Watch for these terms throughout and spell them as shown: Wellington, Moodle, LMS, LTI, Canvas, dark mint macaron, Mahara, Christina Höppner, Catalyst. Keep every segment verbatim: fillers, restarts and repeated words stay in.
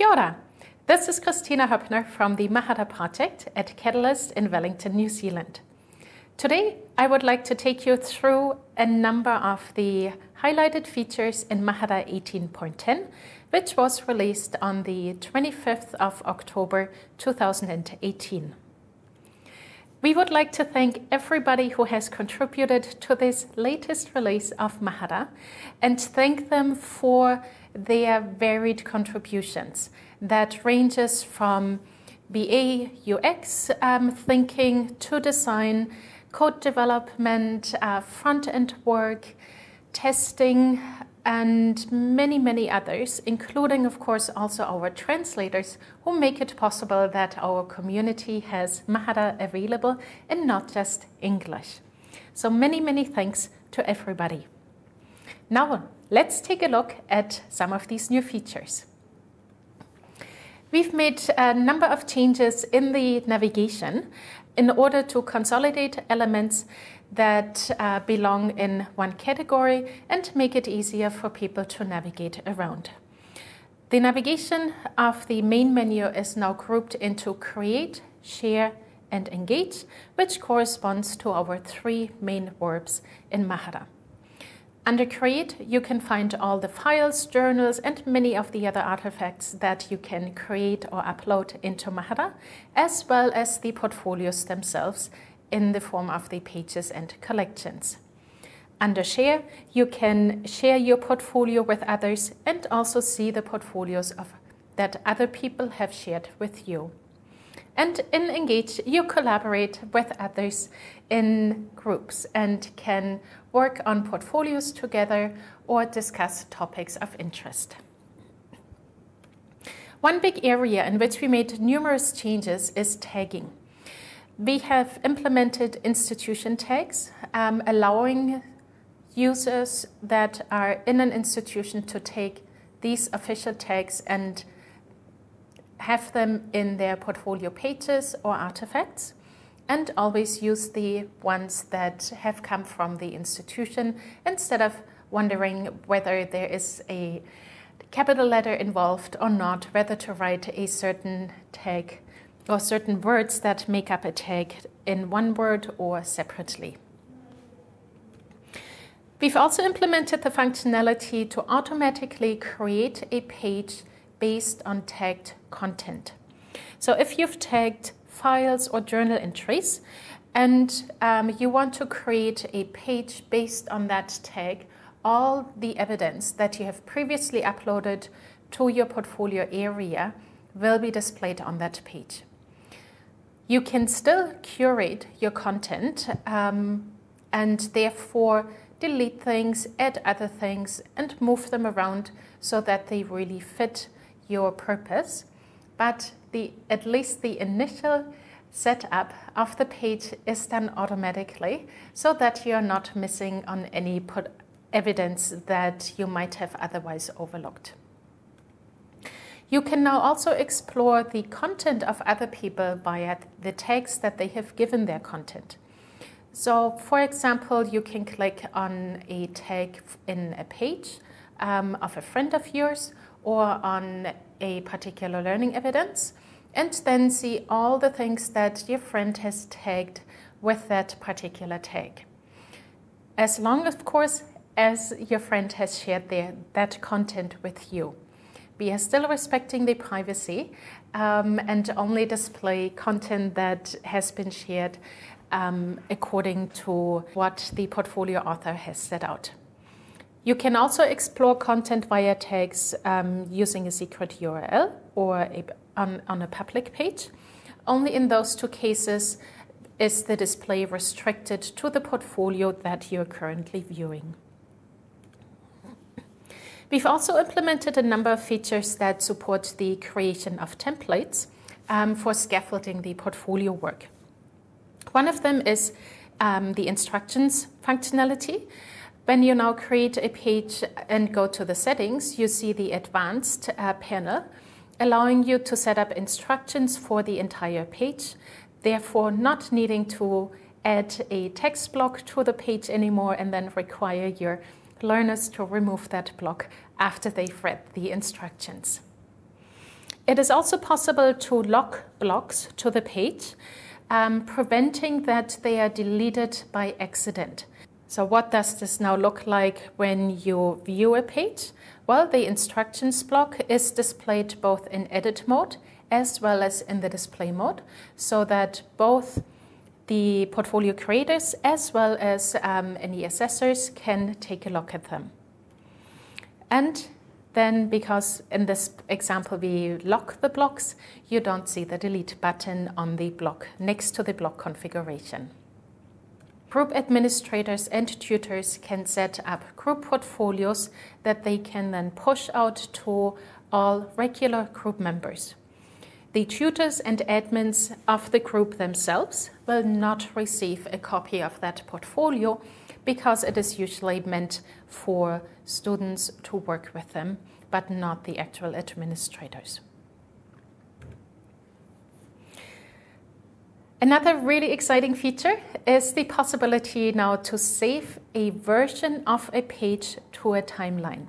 Kia ora. This is Christina Höppner from the Mahara project at Catalyst in Wellington, New Zealand. Today, I would like to take you through a number of the highlighted features in Mahara eighteen point ten, which was released on the twenty-fifth of October two thousand eighteen. We would like to thank everybody who has contributed to this latest release of Mahara and thank them for their varied contributions that ranges from B A, U X um, thinking to design, code development, uh, front-end work, testing, and many, many others, including, of course, also our translators who make it possible that our community has Mahara available and not just English. So many, many thanks to everybody. Now, let's take a look at some of these new features. We've made a number of changes in the navigation in order to consolidate elements that uh, belong in one category and make it easier for people to navigate around. The navigation of the main menu is now grouped into Create, Share, and Engage, which corresponds to our three main verbs in Mahara. Under Create, you can find all the files, journals, and many of the other artifacts that you can create or upload into Mahara, as well as the portfolios themselves in the form of the pages and collections. Under Share, you can share your portfolio with others and also see the portfolios of, that other people have shared with you. And in Engage, you collaborate with others in groups and can work on portfolios together or discuss topics of interest. One big area in which we made numerous changes is tagging. We have implemented institution tags, um, allowing users that are in an institution to take these official tags and have them in their portfolio pages or artifacts, and always use the ones that have come from the institution instead of wondering whether there is a capital letter involved or not, whether to write a certain tag or certain words that make up a tag in one word or separately. We've also implemented the functionality to automatically create a page based on tagged content. So if you've tagged files or journal entries and um, you want to create a page based on that tag, all the evidence that you have previously uploaded to your portfolio area will be displayed on that page. You can still curate your content um, and therefore delete things, add other things, and move them around so that they really fit your purpose, but the, at least the initial setup of the page is done automatically so that you're not missing on any put evidence that you might have otherwise overlooked. You can now also explore the content of other people via the tags that they have given their content. So, for example, you can click on a tag in a page um, of a friend of yours or on a particular learning evidence, and then see all the things that your friend has tagged with that particular tag. As long, of course, as your friend has shared their, that content with you. We are still respecting the privacy um, and only display content that has been shared um, according to what the portfolio author has set out. You can also explore content via tags um, using a secret U R L or a, on, on a public page. Only in those two cases is the display restricted to the portfolio that you're currently viewing. We've also implemented a number of features that support the creation of templates um, for scaffolding the portfolio work. One of them is um, the instructions functionality. When you now create a page and go to the settings, you see the advanced uh, panel, allowing you to set up instructions for the entire page, therefore not needing to add a text block to the page anymore and then require your learners to remove that block after they've read the instructions. It is also possible to lock blocks to the page, um, preventing that they are deleted by accident. So what does this now look like when you view a page? Well, the instructions block is displayed both in edit mode as well as in the display mode, so that both the portfolio creators as well as um, any assessors can take a look at them. And then, because in this example we lock the blocks, you don't see the delete button on the block next to the block configuration. Group administrators and tutors can set up group portfolios that they can then push out to all regular group members. The tutors and admins of the group themselves will not receive a copy of that portfolio because it is usually meant for students to work with them, but not the actual administrators. Another really exciting feature is the possibility now to save a version of a page to a timeline,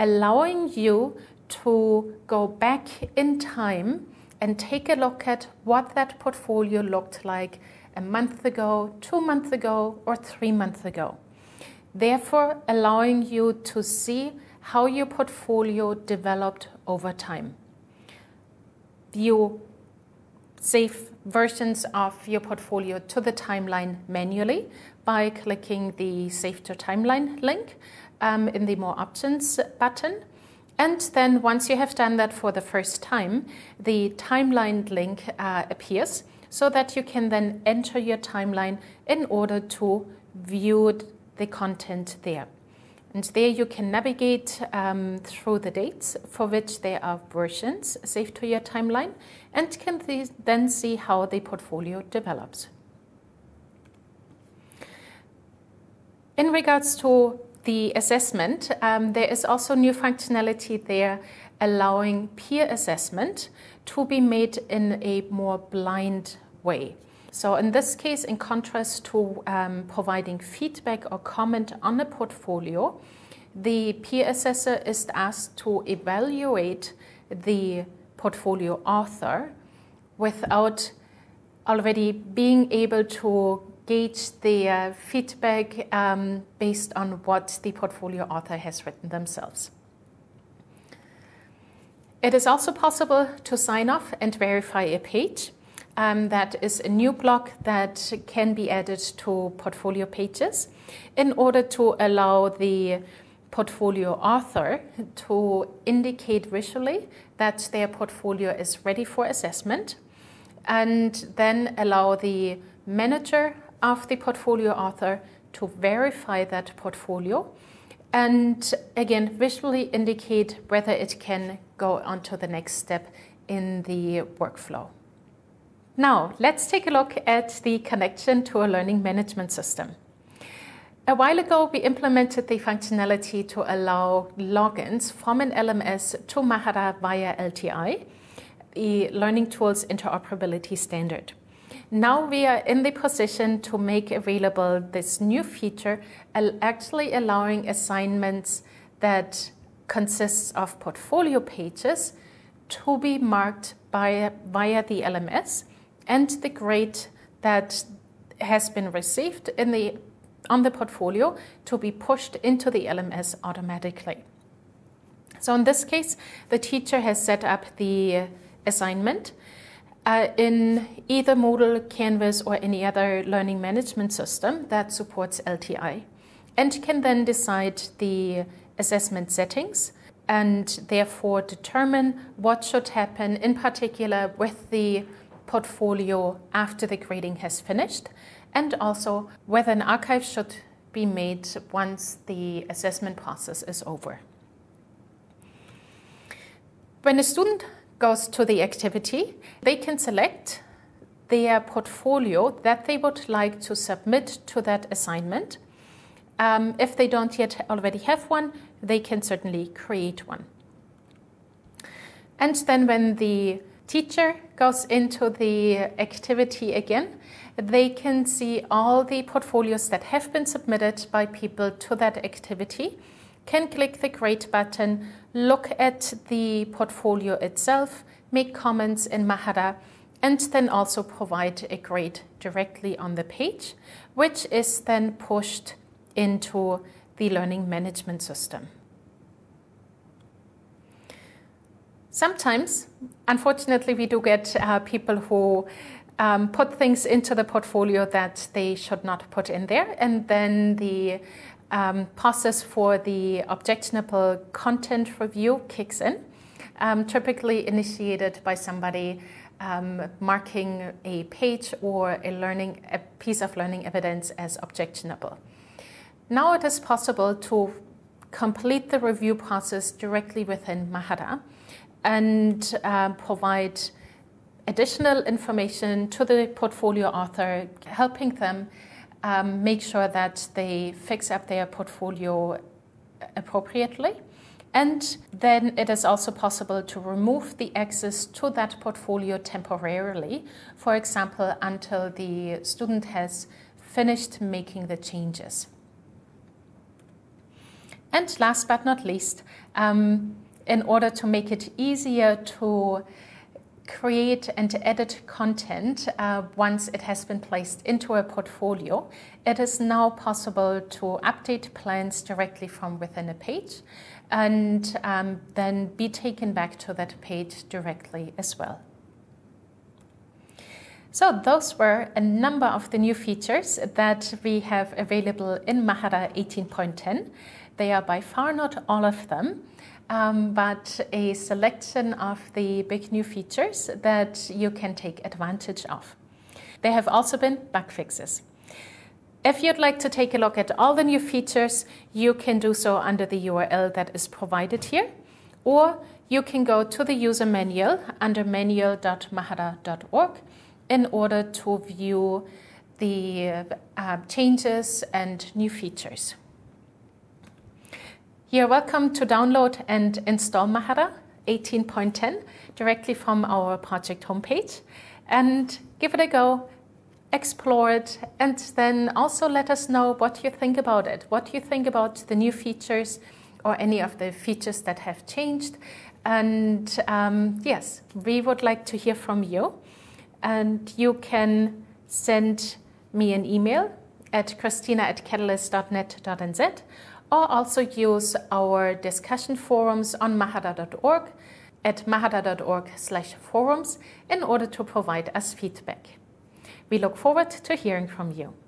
allowing you to go back in time and take a look at what that portfolio looked like a month ago, two months ago, or three months ago. Therefore, allowing you to see how your portfolio developed over time. View save versions of your portfolio to the timeline manually by clicking the Save to Timeline link um, in the More Options button. And then once you have done that for the first time, the timeline link uh, appears so that you can then enter your timeline in order to view the content there. And there you can navigate um, through the dates for which there are versions saved to your timeline, and can th- then see how the portfolio develops. In regards to the assessment, um, there is also new functionality there allowing peer assessment to be made in a more blind way. So in this case, in contrast to um, providing feedback or comment on a portfolio, the peer assessor is asked to evaluate the portfolio author without already being able to gauge their feedback um, based on what the portfolio author has written themselves. It is also possible to sign off and verify a page. Um, that is a new block that can be added to portfolio pages in order to allow the portfolio author to indicate visually that their portfolio is ready for assessment, and then allow the manager of the portfolio author to verify that portfolio and again visually indicate whether it can go on to the next step in the workflow. Now, let's take a look at the connection to a learning management system. A while ago, we implemented the functionality to allow logins from an L M S to Mahara via L T I, the Learning Tools Interoperability Standard. Now we are in the position to make available this new feature, actually allowing assignments that consists of portfolio pages to be marked by, via the L M S, and the grade that has been received in the, on the portfolio to be pushed into the L M S automatically. So in this case, the teacher has set up the assignment uh, in either Moodle, Canvas, or any other learning management system that supports L T I, and can then decide the assessment settings and therefore determine what should happen in particular with the portfolio after the grading has finished, and also whether an archive should be made once the assessment process is over. When a student goes to the activity, they can select their portfolio that they would like to submit to that assignment. Um, if they don't yet already have one, they can certainly create one. And then when the teacher goes into the activity again, they can see all the portfolios that have been submitted by people to that activity, can click the grade button, look at the portfolio itself, make comments in Mahara, and then also provide a grade directly on the page, which is then pushed into the learning management system. Sometimes, unfortunately, we do get uh, people who um, put things into the portfolio that they should not put in there, and then the um, process for the objectionable content review kicks in, um, typically initiated by somebody Um, marking a page or a learning a piece of learning evidence as objectionable. Now it is possible to complete the review process directly within Mahara and um, provide additional information to the portfolio author, helping them um, make sure that they fix up their portfolio appropriately. And then it is also possible to remove the access to that portfolio temporarily, for example, until the student has finished making the changes. And last but not least, um, in order to make it easier to create and edit content uh, once it has been placed into a portfolio, it is now possible to update plans directly from within a page and um, then be taken back to that page directly as well. So those were a number of the new features that we have available in Mahara eighteen point ten. They are by far not all of them, um, but a selection of the big new features that you can take advantage of. There have also been bug fixes. If you'd like to take a look at all the new features, you can do so under the U R L that is provided here, or you can go to the user manual under manual dot mahara dot org in order to view the uh, changes and new features. You're welcome to download and install Mahara eighteen point ten directly from our project homepage and give it a go, explore it, and then also let us know what you think about it, what you think about the new features or any of the features that have changed. And um, yes, we would like to hear from you. And you can send me an email at christina at catalyst dot net dot n z, or also use our discussion forums on mahara dot org at mahara dot org slash forums in order to provide us feedback. We look forward to hearing from you.